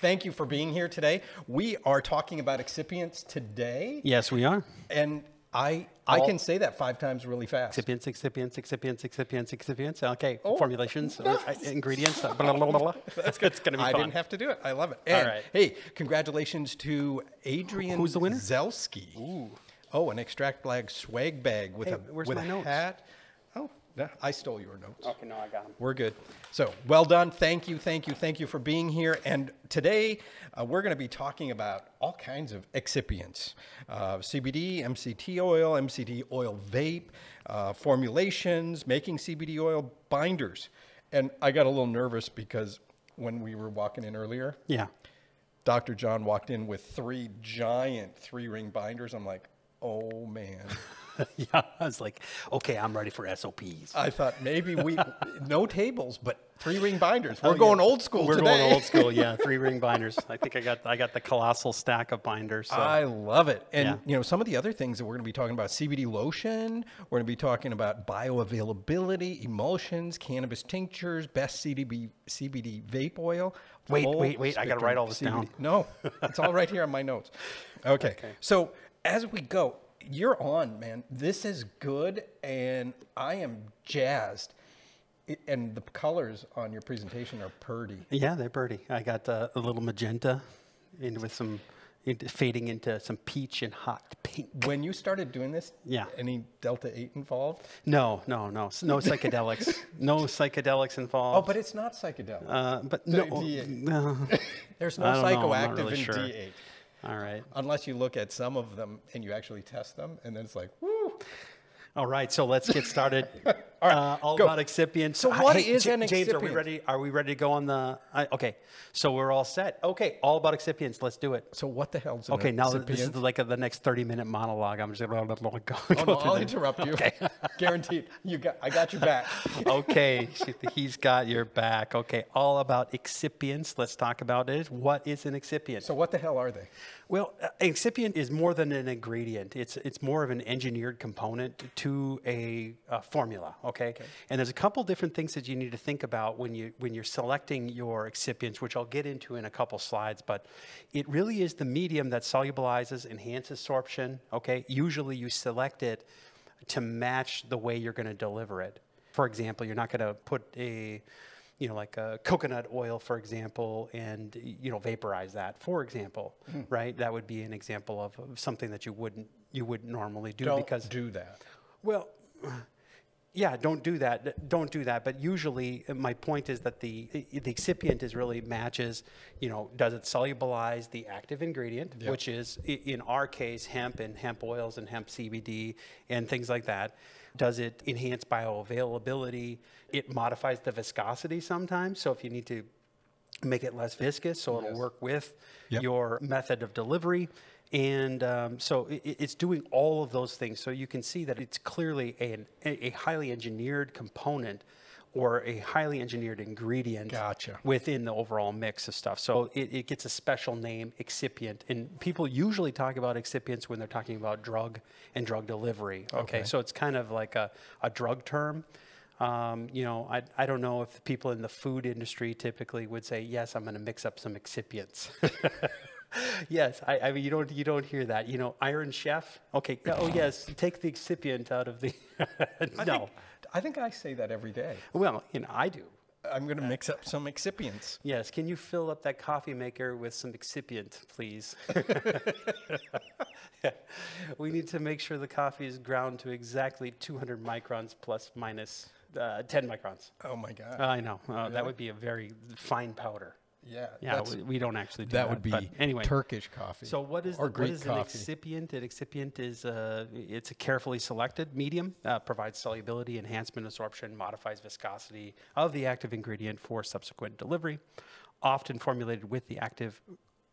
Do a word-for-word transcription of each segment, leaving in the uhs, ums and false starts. Thank you for being here today. We are talking about excipients today. Yes, we are. And I I All can say that five times really fast. Excipients, excipients, excipients, excipients, excipients. Okay, oh, formulations, nice. or, uh, ingredients. Blah, blah, blah, blah. That's good. It's going to be fun. I didn't have to do it. I love it. And, all right. Hey, congratulations to Adrian Who's the winner? Zelsky. Ooh. Oh, an Extract Lab swag bag with hey, a, where's with my a notes? hat. Oh, no, I stole your notes. Okay, no, I got them. We're good. So, well done. Thank you, thank you, thank you for being here. And today, uh, we're going to be talking about all kinds of excipients. Uh, C B D, M C T oil, M C T oil vape, uh, formulations, making C B D oil, binders. And I got a little nervous because when we were walking in earlier, yeah, Doctor John walked in with three giant three-ring binders. I'm like, oh man. Yeah, I was like, okay, I'm ready for S O Ps. I thought maybe we, no tables, but three ring binders. We're oh, going yeah. old school We're today. going old school, yeah, three ring binders. I think I got I got the colossal stack of binders. So. I love it. And yeah. you know, some of the other things that we're going to be talking about, C B D lotion, we're going to be talking about bioavailability, emulsions, cannabis tinctures, best C B D, C B D vape oil. Wait, wait, wait, I got to write all this C B D down. No, it's all right here on my notes. Okay, okay. So as we go, you're on, man. This is good, and I am jazzed. It, and the colors on your presentation are pretty. Yeah, they're pretty. I got uh, a little magenta, and with some into, fading into some peach and hot pink. When you started doing this, yeah, any delta eight involved? No, no, no, no psychedelics. No psychedelics involved. Oh, but it's not psychedelic. Uh, but no, D eight. Uh, there's no psychoactive know, really in sure. D eight. All right. Unless you look at some of them and you actually test them, and then it's like, woo. All right, so let's get started. all right, uh, all about excipients. So what hey, is J an excipient? James, are we ready? Are we ready to go on the? I, okay, so we're all set. Okay, all about excipients. Let's do it. So what the hell's? Okay, an now excipient? This is like a, the next thirty-minute monologue. I'm just gonna blah, blah, blah, go. Oh, go no, I'll this. interrupt you. Okay. Guaranteed. You got. I got your back. Okay, he's got your back. Okay, all about excipients. Let's talk about it. What is an excipient? So what the hell are they? Well, uh, excipient is more than an ingredient. It's it's more of an engineered component to a, a formula. Okay? Okay, and there's a couple different things that you need to think about when you when you're selecting your excipients, which I'll get into in a couple slides. But it really is the medium that solubilizes, enhances sorption. Okay, usually you select it to match the way you're going to deliver it. For example, you're not going to put a you know, like a coconut oil, for example, and, you know, vaporize that, for example, mm. right? That would be an example of, of something that you wouldn't, you wouldn't normally do don't because do that. Well, yeah, don't do that. Don't do that. But usually my point is that the, the excipient is really matches, you know, does it solubilize the active ingredient, yep. which is in our case, hemp and hemp oils and hemp C B D and things like that. Does it enhance bioavailability? It modifies the viscosity sometimes. So if you need to make it less viscous, so yes. it'll work with yep. your method of delivery. And um, so it, it's doing all of those things. So you can see that it's clearly a, a highly engineered component or a highly engineered ingredient gotcha. Within the overall mix of stuff. So it, it gets a special name, excipient. And people usually talk about excipients when they're talking about drug and drug delivery. Okay, okay. So it's kind of like a, a drug term. Um, you know, I, I don't know if the people in the food industry typically would say, yes, I'm going to mix up some excipients. Yes, I, I mean you don't you don't hear that. You know, Iron Chef. Okay. Oh yes, take the excipient out of the. No, I think, I think I say that every day. Well, you know, I do. I'm going to uh, mix up some excipients. Yes. Can you fill up that coffee maker with some excipient, please? We need to make sure the coffee is ground to exactly two hundred microns plus minus uh, ten microns. Oh my God. Uh, I know. Uh, really? That would be a very fine powder. Yeah, yeah, we, we don't actually do that. That would be but anyway. Turkish coffee. So what is, or the, Greek what is an excipient? An excipient is uh, it's a carefully selected medium, uh, provides solubility, enhancement, absorption, modifies viscosity of the active ingredient for subsequent delivery, often formulated with the active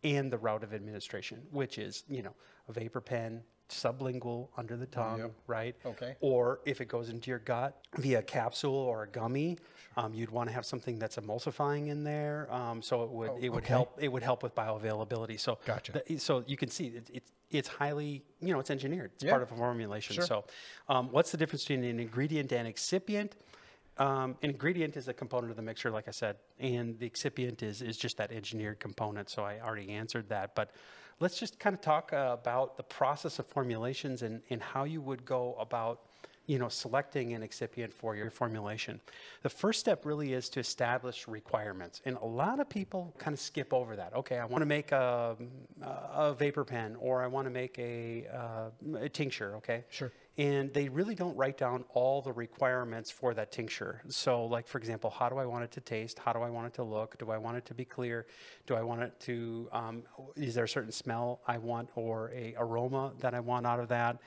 and the route of administration, which is, you know, a vapor pen, sublingual, under the tongue, yep. right? Okay. Or if it goes into your gut via capsule or a gummy, um, you'd want to have something that's emulsifying in there, um, so it would oh, it would okay. help it would help with bioavailability. So gotcha. The, so you can see it, it it's highly you know it's engineered. It's yeah. part of a formulation. Sure. So um, what's the difference between an ingredient and excipient? Um, an ingredient is a component of the mixture, like I said, and the excipient is, is just that engineered component, so I already answered that. But let's just kind of talk uh, about the process of formulations and, and how you would go about, you know, selecting an excipient for your formulation. The first step really is to establish requirements, and a lot of people kind of skip over that. Okay, I want to make a, a vapor pen, or I want to make a, uh, a tincture, okay? Sure. And they really don't write down all the requirements for that tincture. So like, for example, how do I want it to taste? How do I want it to look? Do I want it to be clear? Do I want it to, um, is there a certain smell I want or a aroma that I want out of that?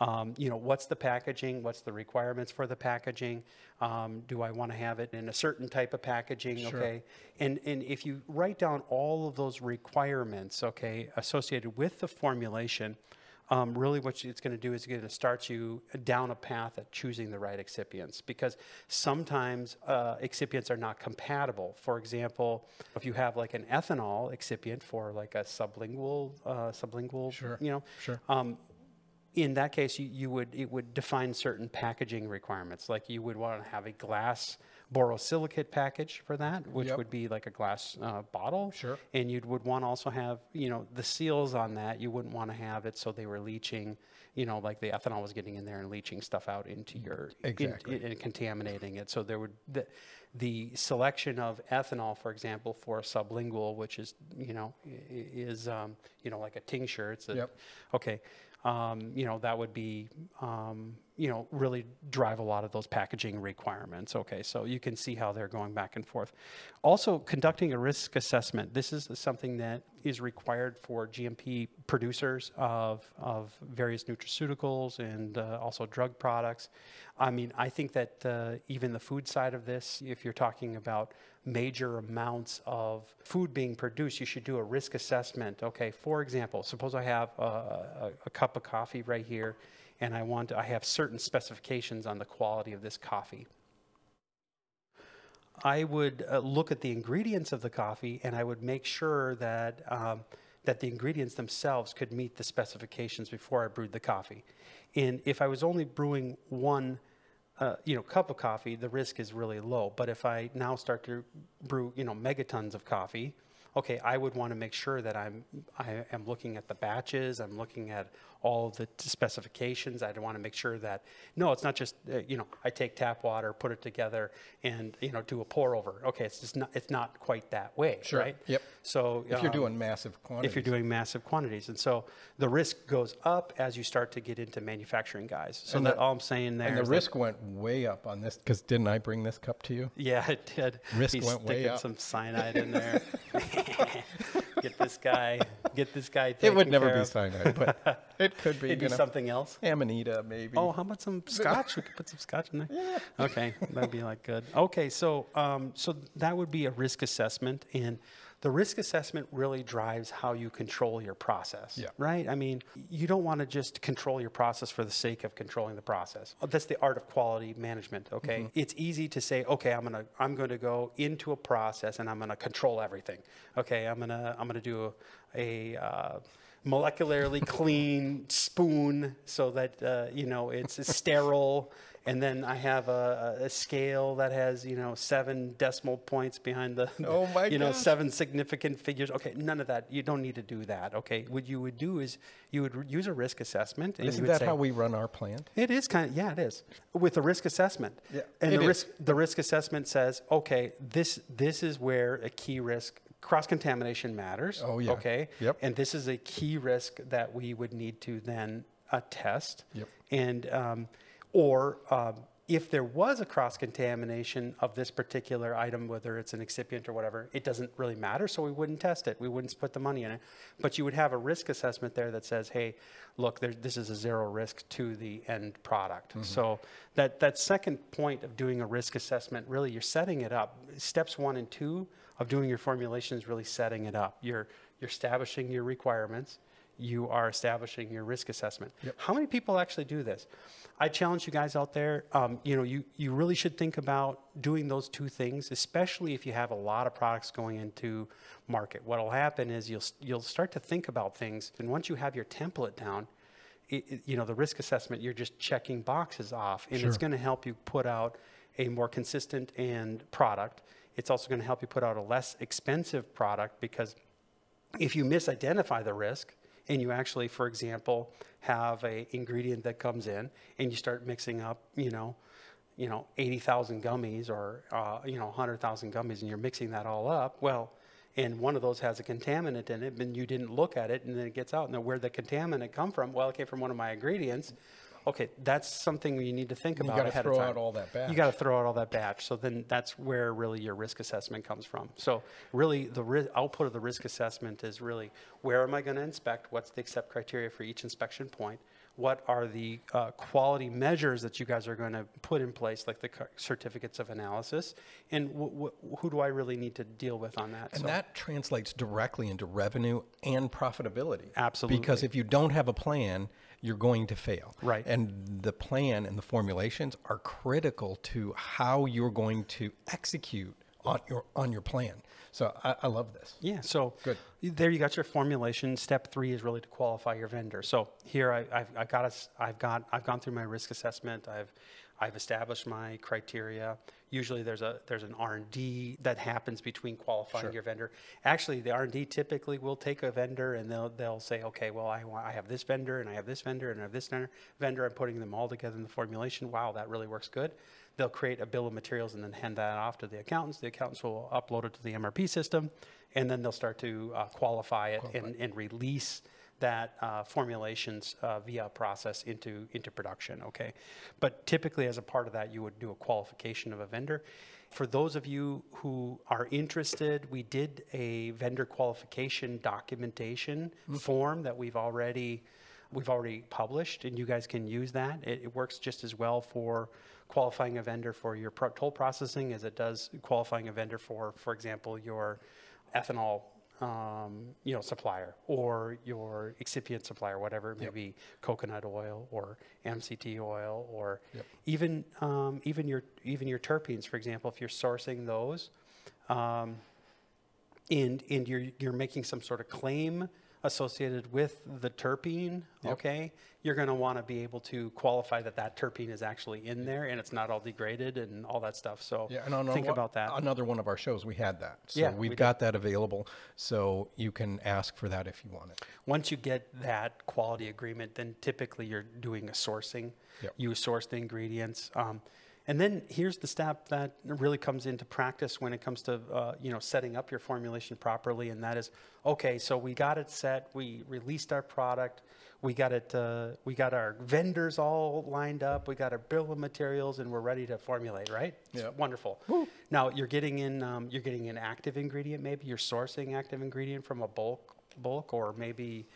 Um, you know, what's the packaging? What's the requirements for the packaging? Um, do I want to have it in a certain type of packaging? Sure. Okay. And, and if you write down all of those requirements, okay, associated with the formulation, Um, really what it's going to do is going to start you down a path at choosing the right excipients, because sometimes uh, excipients are not compatible. For example, if you have like an ethanol excipient for like a sublingual, uh, sublingual, sure. you know, sure. um, in that case, you, you would, it would define certain packaging requirements. Like you would want to have a glass borosilicate package for that, which yep. would be like a glass uh, bottle. Sure. And you would want to also have, you know, the seals on that. You wouldn't want to have it so they were leaching, you know, like the ethanol was getting in there and leaching stuff out into your, exactly. in, in, and contaminating it. So there would, the, the selection of ethanol, for example, for sublingual, which is, you know, is, um, you know, like a tincture. It's a, yep. okay. Um, you know, that would be, um, you know, really drive a lot of those packaging requirements. Okay, so you can see how they're going back and forth. Also, conducting a risk assessment. This is something that is required for G M P producers of, of various nutraceuticals and uh, also drug products. I mean, I think that uh, even the food side of this, if you're talking about major amounts of food being produced, you should do a risk assessment. Okay, for example, suppose I have a, a, a cup of coffee right here, and I want to, I have certain specifications on the quality of this coffee. I would uh, look at the ingredients of the coffee, and I would make sure that um, that the ingredients themselves could meet the specifications before I brewed the coffee. And if I was only brewing one Uh, you know, cup of coffee, the risk is really low. But if I now start to brew, you know, megatons of coffee, okay, I would want to make sure that I'm, I am looking at the batches, I'm looking at all of the specifications. I'd want to make sure that, no, it's not just, uh, you know, I take tap water, put it together and, you know, do a pour over. Okay, it's just not, it's not quite that way, sure. right? Yep. So if um, you're doing massive quantities. If you're doing massive quantities. And so the risk goes up as you start to get into manufacturing, guys. So and that the, all I'm saying there. And the risk that, went way up on this, because didn't I bring this cup to you? Yeah, it did. Risk He's went way up. Some cyanide in there. Get this guy, get this guy taken It would never care be cyanide, but it could be. It'd be something else. Amanita, maybe. Oh, how about some scotch? We could put some scotch in there. Yeah. Okay, that'd be like good. Okay, so um, so that would be a risk assessment, and the risk assessment really drives how you control your process, yeah. right? I mean, you don't want to just control your process for the sake of controlling the process. That's the art of quality management, okay? Mm-hmm. It's easy to say, okay, I'm gonna I'm gonna go into a process and I'm gonna control everything. Okay, I'm gonna I'm gonna do a, a uh, molecularly clean spoon so that uh, you know it's sterile. And then I have a, a scale that has, you know, seven decimal points behind the, oh my you gosh. know, seven significant figures. Okay, none of that. You don't need to do that, okay? What you would do is you would use a risk assessment. And Isn't you would that say, how we run our plant? It is kind of, yeah, it is. With a risk assessment. Yeah, and the risk, the risk assessment says, okay, this, this is where a key risk, cross-contamination matters. Oh, yeah. Okay? Yep. And this is a key risk that we would need to then uh, test. Yep. And... Um, Or um, if there was a cross-contamination of this particular item, whether it's an excipient or whatever, it doesn't really matter, so we wouldn't test it. We wouldn't put the money in it. But you would have a risk assessment there that says, hey, look, there, this is a zero risk to the end product. Mm-hmm. So that, that second point of doing a risk assessment, really you're setting it up. Steps one and two of doing your formulation is really setting it up. You're, you're establishing your requirements. You are establishing your risk assessment. Yep. How many people actually do this? I challenge you guys out there, um, you know, you, you really should think about doing those two things, especially if you have a lot of products going into market. What'll happen is you'll, you'll start to think about things, and once you have your template down, it, it, you know, the risk assessment, you're just checking boxes off, and sure. it's gonna help you put out a more consistent and product. It's also going to help you put out a less expensive product, because if you misidentify the risk and you actually, for example, have a ingredient that comes in and you start mixing up, you know, you know, eighty thousand gummies or, uh, you know, one hundred thousand gummies, and you're mixing that all up, well, and one of those has a contaminant in it, and you didn't look at it, and then it gets out. Now, where'd the contaminant come from? Well, it came from one of my ingredients. Okay, that's something you need to think about ahead of time. You got to throw out all that batch. You got to throw out all that batch. So then that's where really your risk assessment comes from. So really the ri- output of the risk assessment is really, where am I going to inspect? What's the accept criteria for each inspection point? What are the uh, quality measures that you guys are going to put in place, like the certificates of analysis? And wh wh who do I really need to deal with on that? And so that translates directly into revenue and profitability. Absolutely. Because if you don't have a plan, you're going to fail. Right. And the plan and the formulations are critical to how you're going to execute on your, on your plan. So I, I love this. Yeah, so good. There you got your formulation. Step three is really to qualify your vendor. So here I, I've, I've got a, I've got I've gone through my risk assessment. I've I've established my criteria. Usually there's a there's an R and D that happens between qualifying sure. your vendor. Actually, the R and D typically will take a vendor and they'll they'll say, okay, well I want, I have this vendor and I have this vendor and I have this vendor. I'm putting them all together in the formulation. Wow, that really works good. They'll create a bill of materials and then hand that off to the accountants. The accountants will upload it to the M R P system, and then they'll start to uh, qualify it qualify. And, and release that uh, formulations uh, via process into, into production, okay? But typically as a part of that, you would do a qualification of a vendor. For those of you who are interested, we did a vendor qualification documentation mm-hmm. form that we've already we've already published, and you guys can use that. It, it works just as well for qualifying a vendor for your pro toll processing as it does qualifying a vendor for, for example, your ethanol um, you know, supplier or your excipient supplier, whatever it may yep. be, coconut oil or M C T oil, or yep. even um, even your even your terpenes, for example, if you're sourcing those, um, and and you're you're making some sort of claim associated with the terpene, yep. okay, you're going to want to be able to qualify that that terpene is actually in there and it's not all degraded and all that stuff. So yeah, and on think one, about that. Another one of our shows, we had that. So yeah, we've we got did. that available. So you can ask for that if you want it. Once you get that quality agreement, then typically you're doing a sourcing. Yep. You source the ingredients. Um, And then here's the step that really comes into practice when it comes to, uh, you know, setting up your formulation properly. And that is, okay, so we got it set. We released our product. We got it. Uh, we got our vendors all lined up. We got our bill of materials, and we're ready to formulate. Right? Yeah. It's wonderful. Woo. Now you're getting in. Um, you're getting an active ingredient. Maybe you're sourcing active ingredient from a bulk bulk or maybe.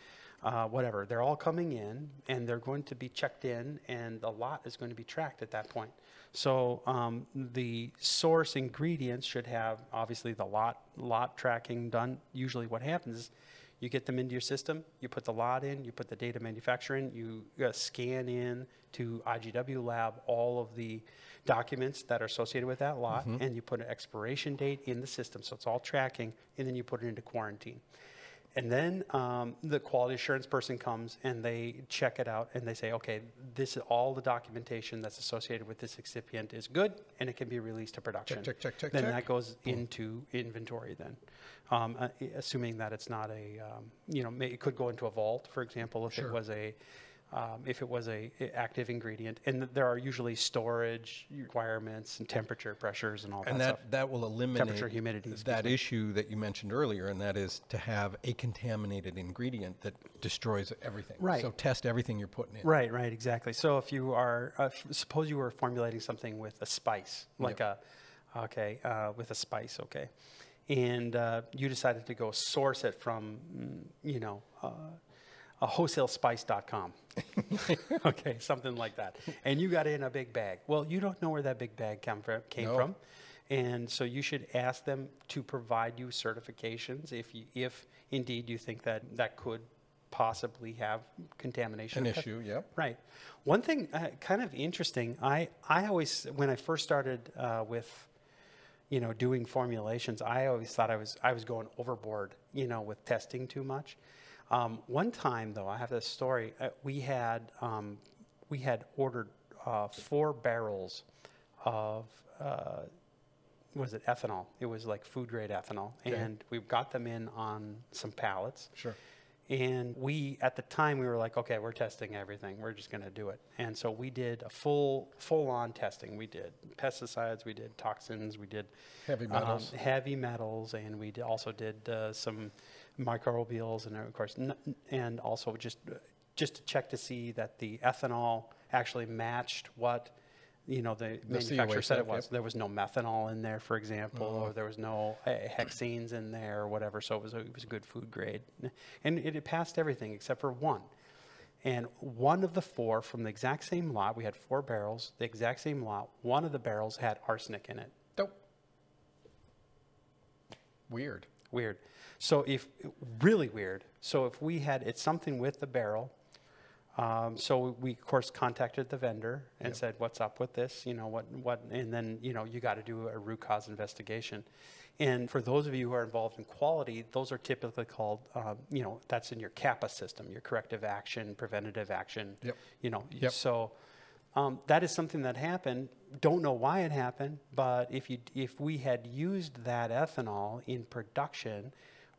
Uh, whatever, they're all coming in and they're going to be checked in, and the lot is going to be tracked at that point. So um, the source ingredients should have obviously the lot lot tracking done. Usually what happens is you get them into your system, you put the lot in, you put the data manufacturer in, you uh, scan in to I G W lab all of the documents that are associated with that lot, mm-hmm. and you put an expiration date in the system, so it's all tracking, and then you put it into quarantine. And then um, the quality assurance person comes and they check it out and they say, okay, this is all the documentation that's associated with this excipient is good and it can be released to production. Check, check, check, check. Then check. That goes Boom. into inventory then, um, uh, assuming that it's not a, um, you know, may, it could go into a vault, for example, if sure. it was a, um, if it was a active ingredient. And th there are usually storage requirements and temperature pressures and all and that, that stuff. And that will eliminate temperature, humidity, that me. issue that you mentioned earlier, and that is to have a contaminated ingredient that destroys everything. Right. So test everything you're putting in. Right, right, exactly. So if you are, uh, suppose you were formulating something with a spice, like yep. a, okay, uh, with a spice, okay. And uh, you decided to go source it from, you know, uh, a wholesale spice dot com. Okay, something like that. And you got in a big bag. Well, you don't know where that big bag came from. Came no. from. And so you should ask them to provide you certifications if you, if indeed you think that that could possibly have contamination. An issue, yeah. Right. One thing uh, kind of interesting, I, I always, when I first started uh, with, you know, doing formulations, I always thought I was, I was going overboard, you know, with testing too much. Um, one time, though, I have this story. Uh, we had um, we had ordered uh, four barrels of, uh, was it ethanol? It was like food grade ethanol. Okay. And we got them in on some pallets. Sure. And we, at the time, we were like, okay, we're testing everything. We're just going to do it. And so we did a full, full-on testing. We did pesticides. We did toxins. We did heavy metals. Um, heavy metals, and we did also did uh, some microbials, and of course, n and also just just to check to see that the ethanol actually matched what you know the, the manufacturer said it was. Yep. There was no methanol in there, for example, oh. or there was no uh, hexenes in there or whatever, so it was a, it was a good food grade, and it, it passed everything except for one. And one of the four from the exact same lot, we had four barrels, the exact same lot, one of the barrels had arsenic in it. Nope. Weird. Weird. So if, really weird. So if we had, it's something with the barrel. Um, so we, of course, contacted the vendor and yep. said, what's up with this? You know, what, what, and then, you know, you got to do a root cause investigation. And for those of you who are involved in quality, those are typically called, um, you know, that's in your CAPA system, your corrective action, preventative action, yep. you know, yep. so um, that is something that happened. Don't know why it happened, but if you, if we had used that ethanol in production,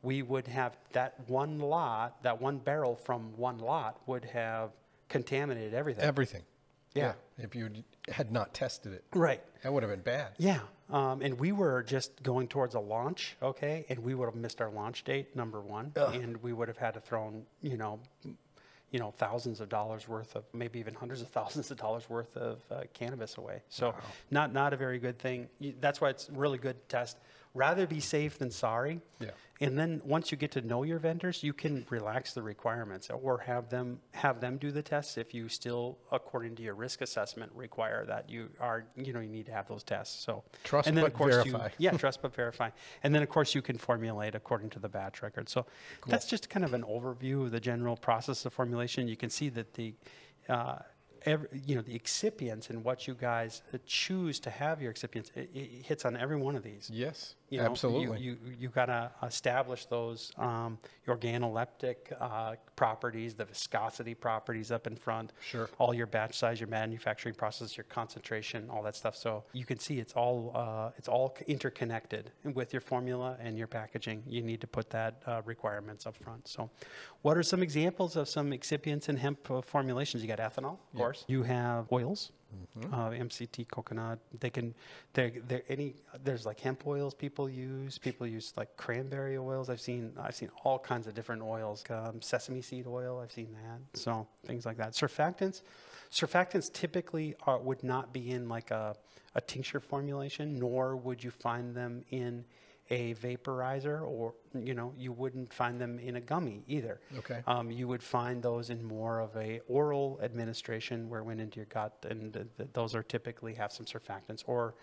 we would have that one lot, that one barrel from one lot would have contaminated everything. Everything. Yeah. yeah. If you had not tested it. Right. That would have been bad. Yeah. Um, and we were just going towards a launch, okay, and we would have missed our launch date, number one, Ugh. and we would have had to throw, you know, you know, thousands of dollars worth of, maybe even hundreds of thousands of dollars worth of uh, cannabis away. So wow. not, not a very good thing. That's why it's really good to test. Rather be safe than sorry. Yeah. And then once you get to know your vendors, you can relax the requirements or have them have them do the tests if you still, according to your risk assessment, require that you are, you know, you need to have those tests. So trust and then, but of course, verify. You, yeah, trust but verify. And then, of course, you can formulate according to the batch record. So cool. that's just kind of an overview of the general process of formulation. You can see that the, uh, every, you know, the excipients and what you guys choose to have your excipients, it, it hits on every one of these. Yes, you know, absolutely. You, you, you got to establish those um, organoleptic uh, properties, the viscosity properties up in front, sure. all your batch size, your manufacturing process, your concentration, all that stuff. So you can see it's all, uh, it's all interconnected with your formula and your packaging. You need to put that uh, requirements up front. So what are some examples of some excipients and hemp uh, formulations? You got ethanol, yeah. You have oils, mm-hmm. uh, M C T, coconut. They can, they're, they're any. There's like hemp oils people use. People use like cranberry oils. I've seen, I've seen all kinds of different oils. Um, sesame seed oil. I've seen that. So things like that. Surfactants. Surfactants typically are, would not be in like a, a tincture formulation, nor would you find them in a vaporizer, or, you know, you wouldn't find them in a gummy either. Okay. Um, you would find those in more of a oral administration where it went into your gut, and th th those are typically have some surfactants. Or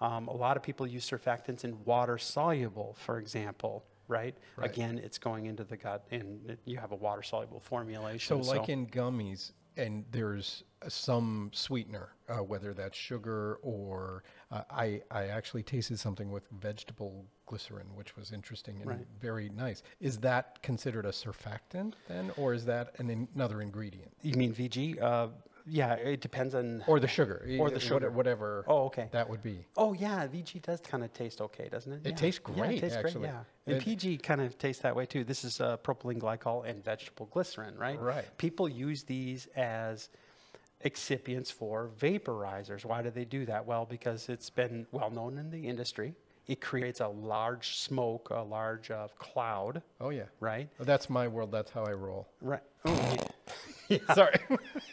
um, a lot of people use surfactants in water soluble, for example, right? right? Again, it's going into the gut and it, you have a water soluble formulation. So like so. in gummies, and there's some sweetener, uh, whether that's sugar or uh, I, I actually tasted something with vegetable glycerin, which was interesting and right. very nice. Is that considered a surfactant then, or is that an in another ingredient? You mean V G? Uh, yeah, it depends on... Or the sugar. Or the sugar. Whatever oh, okay. that would be. Oh, yeah, V G does kind of taste okay, doesn't it? It yeah. tastes great, yeah, it tastes actually. Great, yeah. And it, P G kind of tastes that way too. This is uh, propylene glycol and vegetable glycerin, right? Right. People use these as excipients for vaporizers. Why do they do that? Well, because it's been well known in the industry. It creates a large smoke, a large uh, cloud. Oh, yeah. Right? Oh, that's my world. That's how I roll. Right. Oh, yeah. Yeah. Sorry.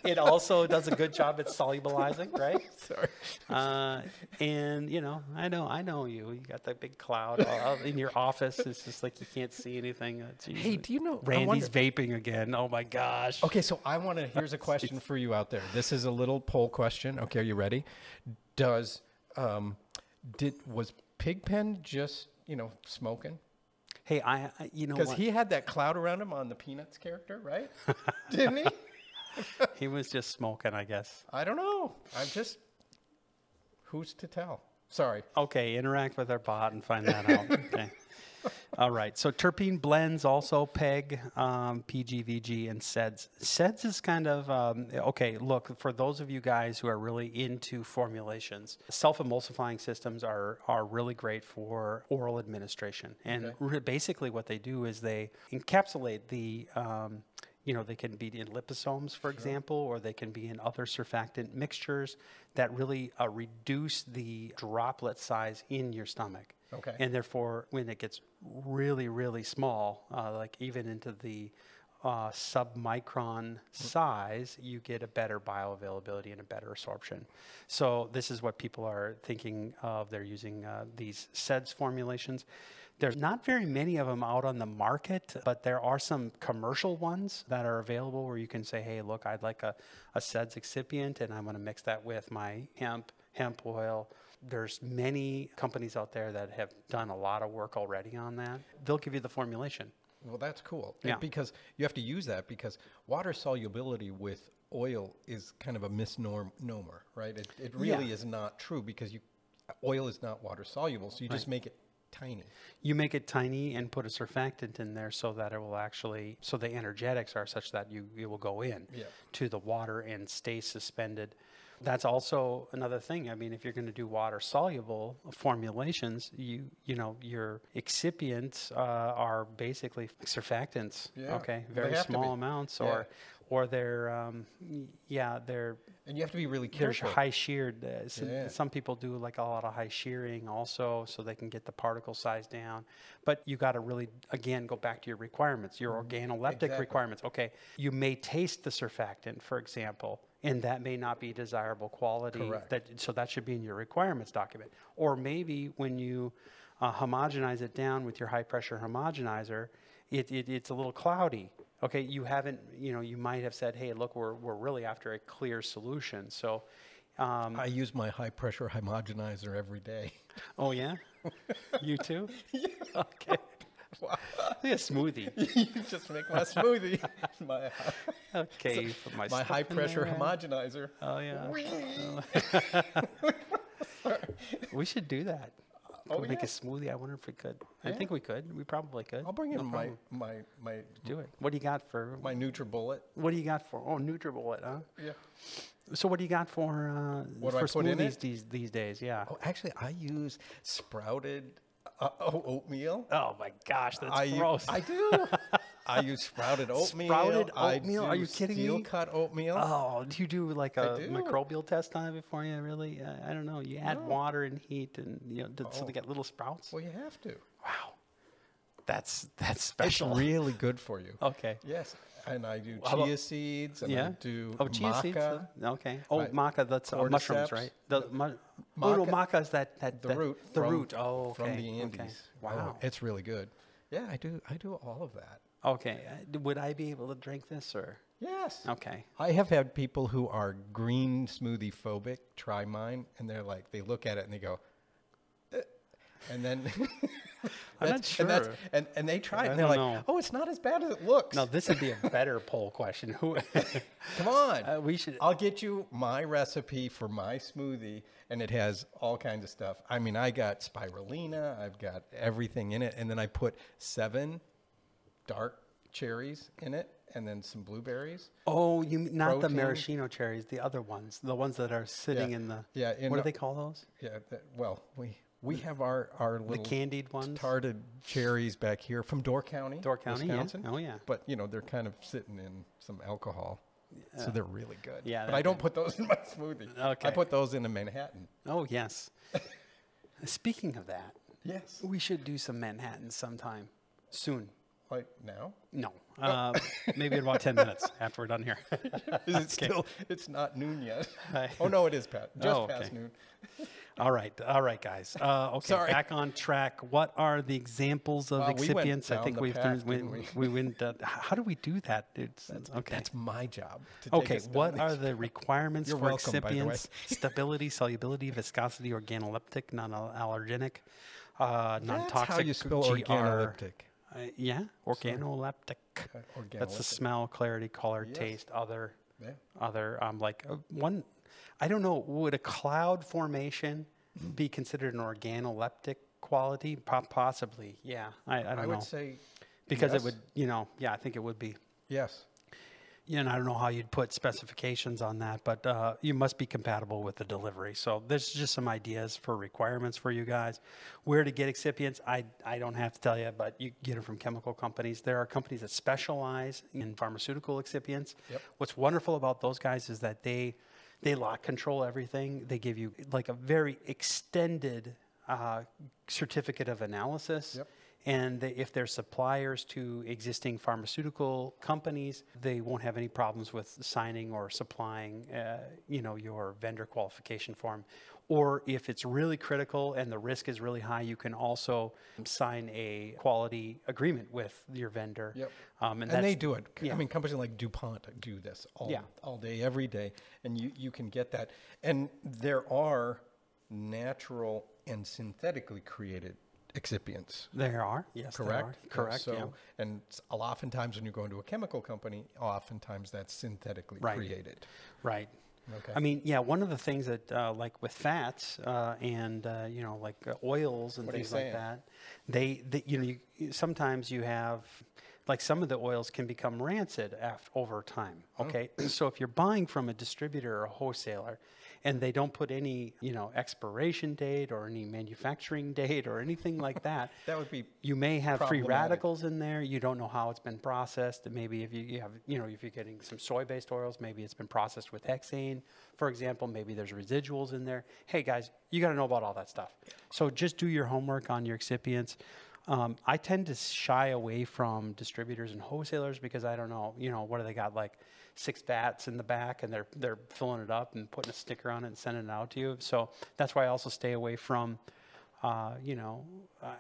It also does a good job at solubilizing, right? Sorry. Uh, and, you know, I know I know you. You got that big cloud all in your office. It's just like you can't see anything. Uh, hey, do you know? Randy's vaping again. Oh, my gosh. Okay, so I want to, here's a question for you out there. This is a little poll question. Okay, are you ready? Does, um, did, was... Pigpen just, you know, smoking? Hey, I, I you know what? Because he had that cloud around him on the Peanuts character, right? Didn't he? He was just smoking, I guess. I don't know. I'm just, who's to tell? Sorry. Okay, interact with our bot and find that out. Okay. All right, so terpene blends also PEG, um, P G, V G, and S E D S. S E D S is kind of, um, okay, look, for those of you guys who are really into formulations, self-emulsifying systems are, are really great for oral administration. And okay. re- basically what they do is they encapsulate the... Um, You know, they can be in liposomes, for sure. example, or they can be in other surfactant mixtures that really uh, reduce the droplet size in your stomach. Okay. And therefore, when it gets really, really small, uh, like even into the uh, submicron size, you get a better bioavailability and a better absorption. So this is what people are thinking of. They're using uh, these S E D S formulations. There's not very many of them out on the market, but there are some commercial ones that are available where you can say, hey, look, I'd like a, a S E D S excipient, and I'm going to mix that with my hemp, hemp oil. There's many companies out there that have done a lot of work already on that. They'll give you the formulation. Well, that's cool. Yeah. Because you have to use that, because water solubility with oil is kind of a misnomer, right? It, it really yeah. is not true, because you oil is not water soluble, so you right. just make it tiny. You make it tiny and put a surfactant in there so that it will actually, so the energetics are such that you, you will go in yeah. to the water and stay suspended. That's also another thing. I mean, if you're going to do water soluble formulations, you you know, your excipients uh, are basically surfactants. Yeah. Okay, very small amounts, yeah. or or they're um, yeah they're and you have to be really careful. They're high sheared. Uh, some, yeah. some people do like a lot of high shearing also, so they can get the particle size down. But you got to really again go back to your requirements, your organoleptic exactly. requirements. Okay, you may taste the surfactant, for example. And that may not be desirable quality. Correct. That, so that should be in your requirements document. Or maybe when you uh, homogenize it down with your high pressure homogenizer, it, it, it's a little cloudy. Okay, you haven't, you know, you might have said, hey, look, we're, we're really after a clear solution. So um, I use my high pressure homogenizer every day. Oh, yeah? You too? Yeah. Okay. Wow. Yeah, smoothie. You just make my smoothie. my, uh, okay. So put my my high pressure there. homogenizer. Oh yeah. Oh. We should do that. Could oh, make yeah. a smoothie. I wonder if we could. Yeah. I think we could. We probably could. I'll bring in no my, my my do it. What do you got for my NutriBullet? What do you got for? Oh, NutriBullet, huh? Yeah. So what do you got for uh, what for smoothies these these days? Yeah. Oh, actually, I use sprouted. Uh, oh, oatmeal! Oh my gosh, that's I gross. Use, I do. I use sprouted oatmeal. Sprouted oatmeal? Are you kidding me? Steel cut oatmeal. Oh, do you do like a do. microbial test on it before you really? Uh, I don't know. You add no. water and heat, and you know, oh. so they get little sprouts. Well, you have to. Wow, that's that's special. It's really good for you. Okay. Yes. And I do well, chia seeds, and yeah. I do oh, chia maca. Seeds, uh, okay. Oh, right. maca, that's uh, mushrooms, right? The, the, mu maca, oh, no, maca is that, that the, the root. The from, root, oh, okay. From the Andes. Okay. Wow. Oh, it's really good. Yeah, I do I do all of that. Okay. Uh, would I be able to drink this, or? Yes. Okay. I have had people who are green smoothie phobic try mine, and they're like, they look at it and they go, eh. And then... I'm not sure. And, that's, and, and they try it, and they're like, know. oh, it's not as bad as it looks. No, this would be a better poll question. Who? Come on. Uh, we should. I'll get you my recipe for my smoothie, and it has all kinds of stuff. I mean, I got spirulina. I've got everything in it. And then I put seven dark cherries in it, and then some blueberries. Oh, you not protein. The maraschino cherries, the other ones, the ones that are sitting yeah. in the, yeah, in what do they call those? Yeah, that, well, we... We have our, our little the candied ones. Tarted cherries back here from Door County, Door County, Wisconsin. Yeah. Oh, yeah. But, you know, they're kind of sitting in some alcohol, uh, so they're really good. Yeah, but I don't good. put those in my smoothie. Okay. I put those in a Manhattan. Oh, yes. Speaking of that, yes, we should do some Manhattans sometime soon. Like now? No. Oh. Uh, maybe in about ten minutes after we're done here. Is it still? It's not noon yet. Oh, no, it is past, just oh, okay. past noon. All right. All right, guys. Uh, okay, Sorry. back on track. What are the examples of uh, excipients? We I think we've path, been, we, we went. Uh, how do we do that? It's, that's, okay. that's my job. To okay. Take what are the requirements for welcome, excipients? Stability, solubility, viscosity, organoleptic, non-allergenic, uh, non-toxic. That's how you spell organoleptic. Uh, yeah, organoleptic. Uh, organoleptic. That's the smell, clarity, color, yes. taste, other, yeah. other. Um, like uh, one, I don't know. Would a cloud formation be considered an organoleptic quality? Possibly, yeah. I, I don't know. I would say because yes. it would, you know, yeah, I think it would be. Yes. And I don't know how you'd put specifications on that, but uh, you must be compatible with the delivery. So there's just some ideas for requirements for you guys. Where to get excipients, I, I don't have to tell you, but you get them from chemical companies. There are companies that specialize in pharmaceutical excipients. Yep. What's wonderful about those guys is that they, they lock control everything. They give you like a very extended uh, certificate of analysis. Yep. And they, if they're suppliers to existing pharmaceutical companies, they won't have any problems with signing or supplying, uh, you know, your vendor qualification form. Or if it's really critical and the risk is really high, you can also sign a quality agreement with your vendor. Yep. Um, and and they do it. Yeah. I mean, companies like DuPont do this all, yeah. all day, every day. And you, you can get that. And there are natural and synthetically created excipients. There are, yes, correct, there are. correct. So, yeah. and oftentimes when you go into a chemical company, oftentimes that's synthetically right. created. Right. Okay. I mean, yeah. One of the things that, uh, like with fats uh, and uh, you know, like oils and what things like that, they, they you know, you, sometimes you have, like some of the oils can become rancid after, over time. Okay. Oh. So if you're buying from a distributor or a wholesaler, and they don't put any, you know, expiration date or any manufacturing date or anything like that. That would be you may have free radicals in there. You don't know how it's been processed. Maybe if you, you have, you know, if you're getting some soy-based oils, maybe it's been processed with hexane, for example. Maybe there's residuals in there. Hey guys, you got to know about all that stuff. So just do your homework on your excipients. Um, I tend to shy away from distributors and wholesalers because I don't know, you know, what do they got, like six vats in the back and they're, they're filling it up and putting a sticker on it and sending it out to you. So that's why I also stay away from, uh, you know,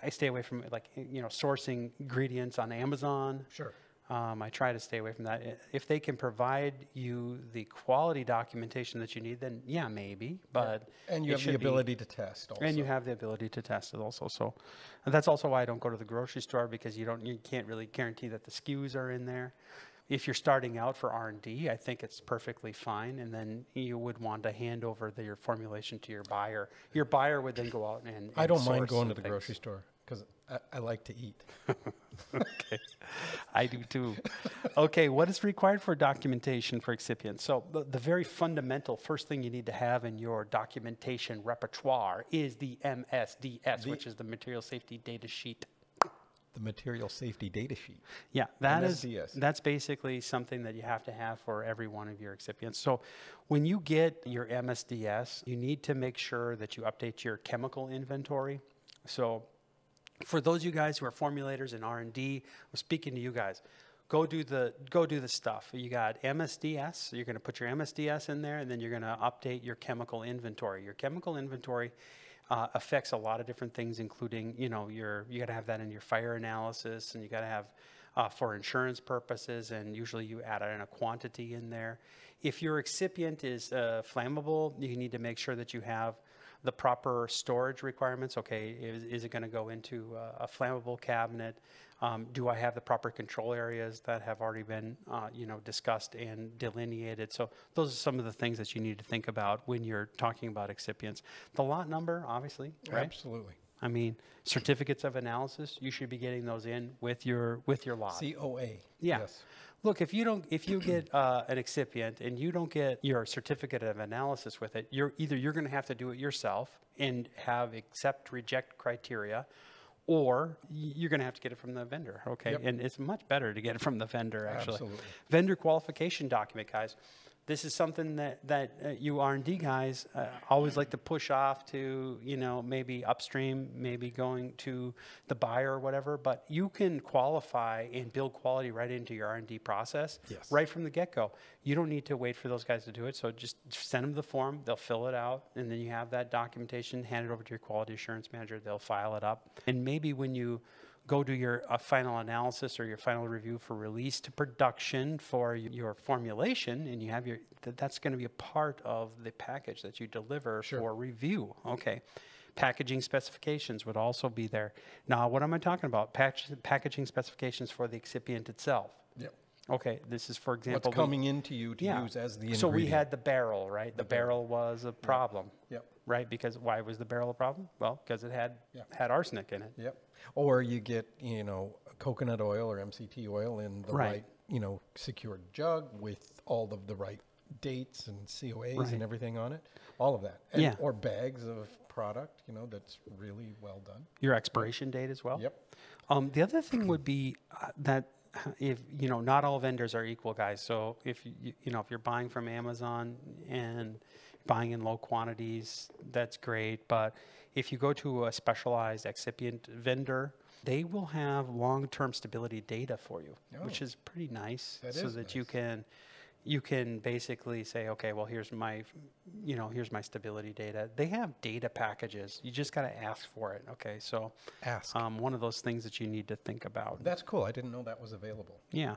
I stay away from like, you know, sourcing ingredients on Amazon. Sure. Um, I try to stay away from that. If they can provide you the quality documentation that you need, then yeah, maybe. But yeah. And you have the ability be, to test also. And you have the ability to test it also. So and that's also why I don't go to the grocery store, because you don't, you can't really guarantee that the S K Us are in there. If you're starting out for R and D, I think it's perfectly fine. And then you would want to hand over the, your formulation to your buyer. Your buyer would then go out and, and I don't mind going to the things. grocery store. Because I, I like to eat. Okay, I do too. Okay, what is required for documentation for excipients? So the, the very fundamental first thing you need to have in your documentation repertoire is the M S D S, the, which is the Material Safety Data Sheet. The Material Safety Data Sheet. Yeah, that M S D S. Is that's basically something that you have to have for every one of your excipients. So when you get your M S D S, you need to make sure that you update your chemical inventory. So for those of you guys who are formulators in R and D, I'm speaking to you guys. Go do the go do the stuff. You got M S D S. You're going to put your M S D S in there, and then you're going to update your chemical inventory. Your chemical inventory uh, affects a lot of different things, including you know your you got to have that in your fire analysis, and you got to have uh, for insurance purposes, and usually you add in a quantity in there. If your excipient is uh, flammable, you need to make sure that you have the proper storage requirements. Okay, is, is it going to go into a, a flammable cabinet? Um, do I have the proper control areas that have already been, uh, you know, discussed and delineated? So those are some of the things that you need to think about when you're talking about excipients. The lot number, obviously, right? Absolutely. I mean, certificates of analysis. You should be getting those in with your with your lot. C O A. Yeah. Yes. Look, if you don't, if you get uh, an excipient and you don't get your certificate of analysis with it, you're either you're going to have to do it yourself and have accept reject criteria, or you're going to have to get it from the vendor. Okay, yep. And it's much better to get it from the vendor actually. Absolutely. Vendor qualification document, guys. This is something that, that uh, you R and D guys uh, always like to push off to, you know, maybe upstream, maybe going to the buyer or whatever, but you can qualify and build quality right into your R and D process yes. right from the get-go. You don't need to wait for those guys to do it, so just send them the form, they'll fill it out, and then you have that documentation, hand it over to your quality assurance manager, they'll file it up, and maybe when you go do your uh, final analysis or your final review for release to production for your formulation, and you have your th that's going to be a part of the package that you deliver sure. for review. Okay, packaging specifications would also be there. Now, what am I talking about? Pack packaging specifications for the excipient itself. Yep. Okay, this is, for example, what's coming we, into you to yeah. use as the ingredient. So we had the barrel, right? The okay. barrel was a problem. Yep. Right, because why was the barrel a problem? Well, because it had yep. had arsenic in it. Yep. Or you get, you know, coconut oil or M C T oil in the right, right you know, secured jug with all of the right dates and C O As right. and everything on it. All of that. And, yeah. Or bags of product, you know, that's really well done. Your expiration date as well. Yep. Um, the other thing would be uh, that. If you know, not all vendors are equal, guys. So if you you know if you're buying from Amazon and buying in low quantities, that's great. But if you go to a specialized excipient vendor, they will have long-term stability data for you, oh, which is pretty nice. That so is that nice. you can you can basically say, okay, well, here's my you know here's my stability data. They have data packages. You just got to ask for it. Okay, so ask um, one of those things that you need to think about. That's cool. I didn't know that was available. Yeah.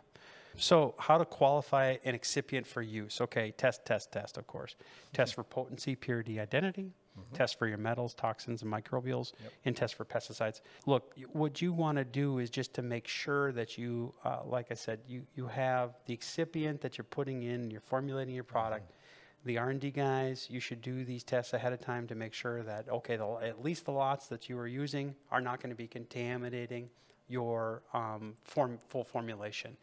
So how to qualify an excipient for use? Okay, test, test, test. Of course, mm-hmm. test for potency, purity, identity. Mm-hmm. Test for your metals, toxins, and microbials, yep. and test for pesticides. Look, what you want to do is just to make sure that you, uh, like I said, you, you have the excipient that you're putting in, you're formulating your product. Mm-hmm. The R and D guys, you should do these tests ahead of time to make sure that, okay, the, at least the lots that you are using are not going to be contaminating your um, form, full formulation.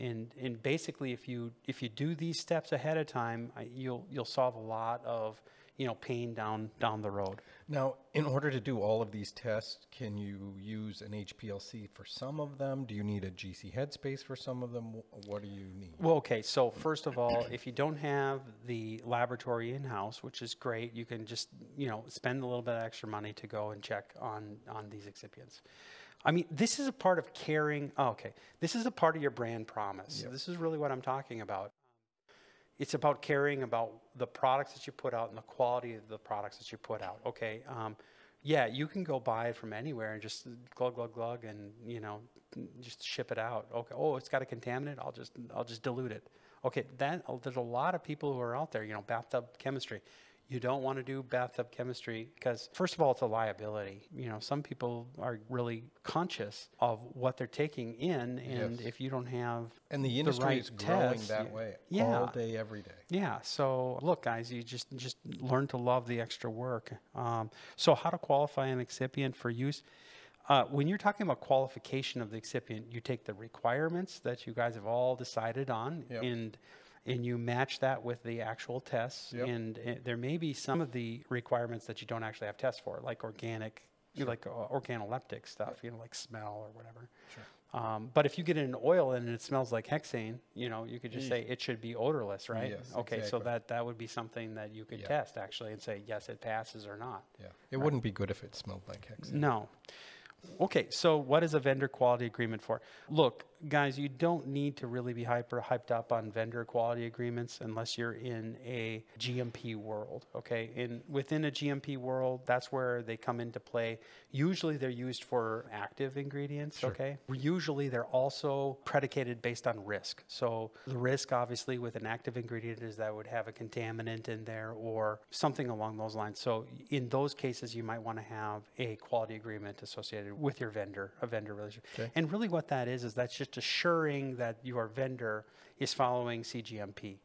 And, and basically, if you, if you do these steps ahead of time, you'll, you'll solve a lot of... you know, pain down down the road. Now, in order to do all of these tests, can you use an H P L C for some of them? Do you need a G C headspace for some of them? What do you need? Well, okay, so first of all, if you don't have the laboratory in-house, which is great, you can just, you know, spend a little bit of extra money to go and check on, on these excipients. I mean, this is a part of caring, oh, okay, this is a part of your brand promise. Yep. This is really what I'm talking about. It's about caring about the products that you put out and the quality of the products that you put out. Okay, um, yeah, you can go buy it from anywhere and just glug glug glug and you know, just ship it out. Okay, oh, it's got a contaminant. I'll just I'll just dilute it. Okay, that there's a lot of people who are out there. You know, bathtub chemistry. You don't want to do bathtub chemistry because, first of all, it's a liability. You know, some people are really conscious of what they're taking in, and yes. if you don't have and the industry the right is growing tests, that way yeah. all day, every day. Yeah. So look, guys, you just just learn to love the extra work. Um, so how to qualify an excipient for use? Uh, when you're talking about qualification of the excipient, you take the requirements that you guys have all decided on, yep. and and you match that with the actual tests, yep. and, and there may be some of the requirements that you don't actually have tests for, like organic, sure. like uh, organoleptic stuff, you know, like smell or whatever. Sure. Um, but if you get in an oil and it smells like hexane, you know, you could just say it should be odorless, right? Yes, okay, exactly. so that, that would be something that you could yeah. test, actually, and say, yes, it passes or not. Yeah, it right? wouldn't be good if it smelled like hexane. No. Okay, so what is a vendor quality agreement for? Look, guys, you don't need to really be hyper hyped up on vendor quality agreements unless you're in a G M P world, okay? And within a G M P world, that's where they come into play. Usually they're used for active ingredients, sure. okay? Usually they're also predicated based on risk. So the risk, obviously, with an active ingredient is that it would have a contaminant in there or something along those lines. So in those cases, you might want to have a quality agreement associated with your vendor, a vendor relationship. Okay. And really what that is, is that's just just assuring that your vendor is following C G M P,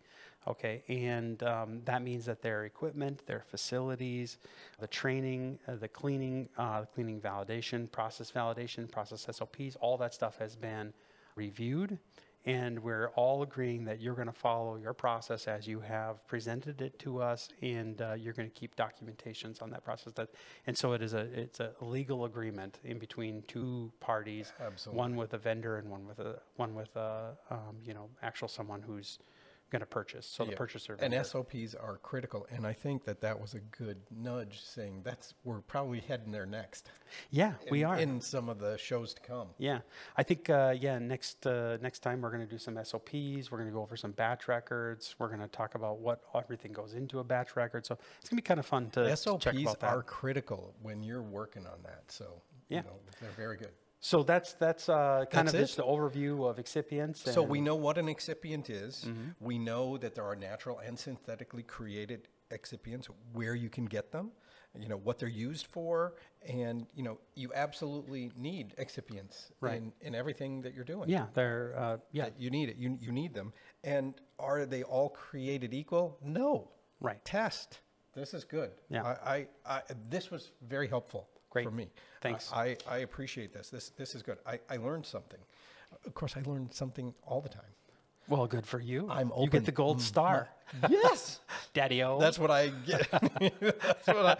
okay? And um, that means that their equipment, their facilities, the training, uh, the cleaning, uh, cleaning validation, process validation, process S O Ps, all that stuff has been reviewed. And we're all agreeing that you're going to follow your process as you have presented it to us, and uh, you're going to keep documentations on that process. That, and so it is a it's a legal agreement in between two parties, Absolutely. one with a vendor and one with a one with a um, you know actual someone who's going to purchase. So yeah. the purchaser vendor. And S O Ps are critical, and I think that that was a good nudge, saying that's we're probably heading there next. Yeah, in, we are in some of the shows to come. Yeah, I think uh, yeah next uh, next time we're going to do some S O Ps. We're going to go over some batch records. We're going to talk about what everything goes into a batch record. So it's going to be kind of fun to, S O Ps to check about that. are critical when you're working on that. So yeah, you know, they're very good. So that's that's uh, kind that's of it. just the overview of excipients. And so we know what an excipient is. Mm-hmm. We know that there are natural and synthetically created excipients, where you can get them. you know, what they're used for. And, you know, you absolutely need excipients right. in, in everything that you're doing. Yeah, they're, uh, yeah. You need it. You, you need them. And are they all created equal? No. Right. Test. This is good. Yeah. I, I, I this was very helpful Great. for me. Thanks. I, I, I appreciate this. This, this is good. I, I learned something. Of course, I learned something all the time. Well, good for you. I'm open. You get the gold star. Yes. Daddy-o. That's what I get. That's, what I,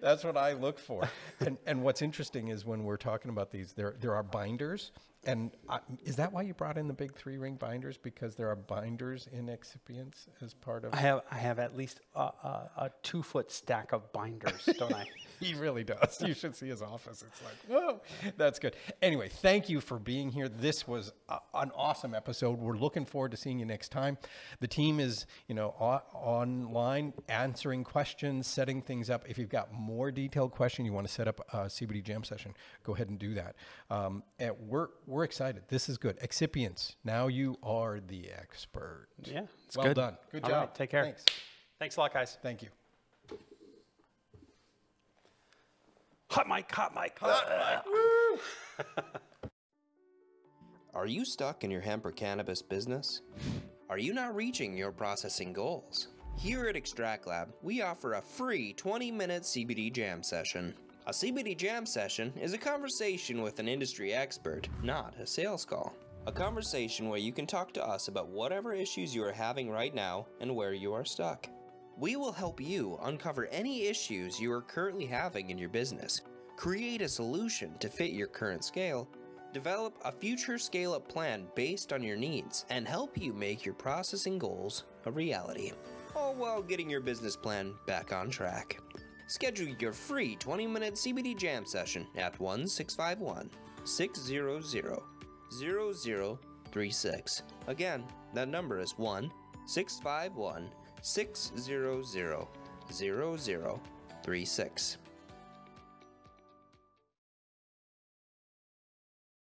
that's what I look for. And, and what's interesting is when we're talking about these, there, there are binders. And I, is that why you brought in the big three-ring binders? Because there are binders in excipients as part of... I have, I have at least a, a, a two-foot stack of binders, don't I? He really does. You should see his office. It's like, whoa, that's good. Anyway, thank you for being here. This was a, an awesome episode. We're looking forward to seeing you next time. The team is, you know, on, online answering questions, setting things up. If you've got more detailed question, you want to set up a C B D jam session, go ahead and do that. Um, and we're... We're excited. This is good. Excipients. Now you are the expert. Yeah, it's well good. done. Good All job. Right, take care. Thanks. Thanks a lot, guys. Thank you. Hot mic, hot mic, hot uh, mic. Woo. Are you stuck in your hemp or cannabis business? Are you not reaching your processing goals? Here at Extract Lab, we offer a free twenty minute C B D jam session. A C B D jam session is a conversation with an industry expert, not a sales call. A conversation where you can talk to us about whatever issues you are having right now and where you are stuck. We will help you uncover any issues you are currently having in your business, create a solution to fit your current scale, develop a future scale-up plan based on your needs, and help you make your processing goals a reality, all while getting your business plan back on track. Schedule your free twenty minute C B D jam session at one six five one, six zero zero, zero zero three six. Again, that number is one six five one, six zero zero, zero zero three six.